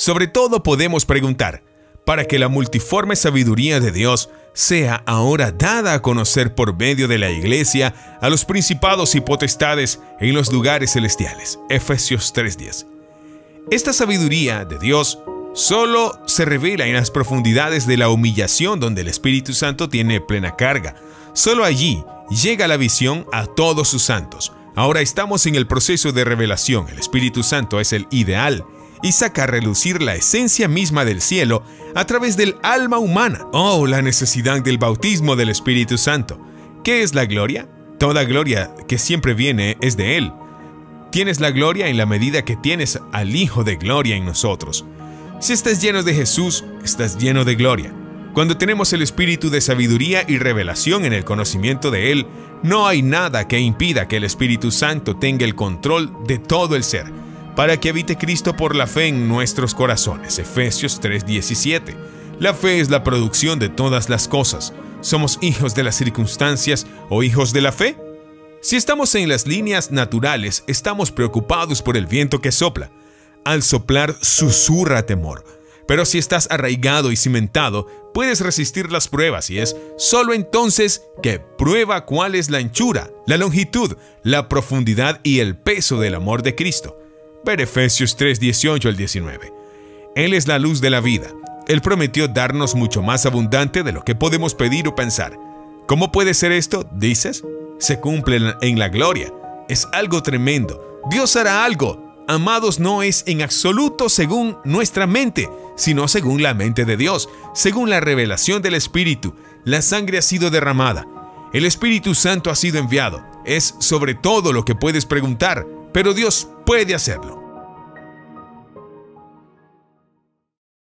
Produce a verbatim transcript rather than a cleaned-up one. Sobre todo podemos preguntar, para que la multiforme sabiduría de Dios sea ahora dada a conocer por medio de la Iglesia a los principados y potestades en los lugares celestiales. Efesios tres diez. Esta sabiduría de Dios solo se revela en las profundidades de la humillación donde el Espíritu Santo tiene plena carga. Solo allí llega la visión a todos sus santos. Ahora estamos en el proceso de revelación. El Espíritu Santo es el ideal y saca a relucir la esencia misma del cielo a través del alma humana. Oh, la necesidad del bautismo del Espíritu Santo. ¿Qué es la gloria? Toda gloria que siempre viene es de Él. Tienes la gloria en la medida que tienes al Hijo de Gloria en nosotros. Si estás lleno de Jesús, estás lleno de gloria. Cuando tenemos el espíritu de sabiduría y revelación en el conocimiento de Él, no hay nada que impida que el Espíritu Santo tenga el control de todo el ser, para que habite Cristo por la fe en nuestros corazones. Efesios tres diecisiete. La fe es la producción de todas las cosas. ¿Somos hijos de las circunstancias o hijos de la fe? Si estamos en las líneas naturales, estamos preocupados por el viento que sopla. Al soplar, susurra temor. Pero si estás arraigado y cimentado, puedes resistir las pruebas, y es solo entonces que prueba cuál es la anchura, la longitud, la profundidad y el peso del amor de Cristo. Ver Efesios tres dieciocho al diecinueve. Él es la luz de la vida. Él prometió darnos mucho más abundante de lo que podemos pedir o pensar. ¿Cómo puede ser esto? Dices, se cumple en la gloria. Es algo tremendo. Dios hará algo. Amados, no es en absoluto según nuestra mente, sino según la mente de Dios, según la revelación del Espíritu. La sangre ha sido derramada. El Espíritu Santo ha sido enviado. Es sobre todo lo que puedes preguntar, pero Dios puede hacerlo.